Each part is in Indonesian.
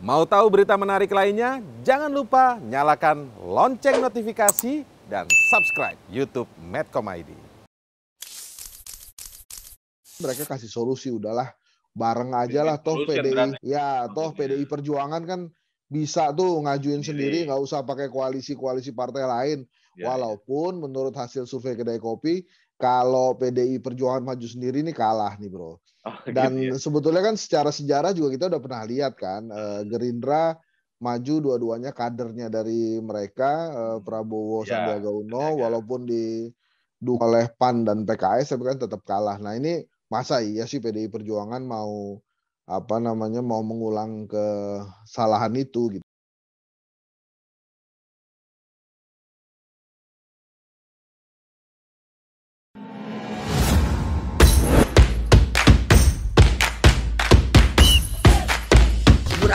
Mau tahu berita menarik lainnya? Jangan lupa nyalakan lonceng notifikasi dan subscribe YouTube Medcom.id. Mereka kasih solusi, udahlah bareng aja lah, toh PDI, ya toh PDI Perjuangan kan bisa tuh ngajuin sendiri, nggak usah pakai koalisi-koalisi partai lain. Walaupun menurut hasil survei Kedai Kopi, kalau PDI Perjuangan maju sendiri ini kalah nih bro. Dan sebetulnya kan secara sejarah juga kita udah pernah lihat kan, Gerindra maju dua-duanya kadernya dari mereka, Prabowo, Sandiaga Uno, walaupun didukung oleh PAN dan PKS, tapi kan tetap kalah. Nah ini masa iya sih PDI Perjuangan mau apa namanya, mau mengulang kesalahan itu gitu.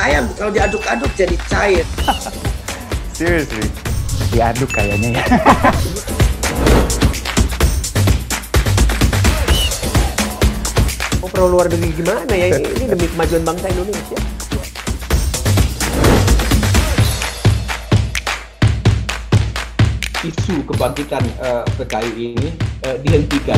Ayam kalau diaduk-aduk jadi cair. Seriously, diaduk kayaknya ya. Oh, perlu luar negeri gimana ya? Ini demi kemajuan bangsa Indonesia. Isu kebangkitan PKI ini dihentikan.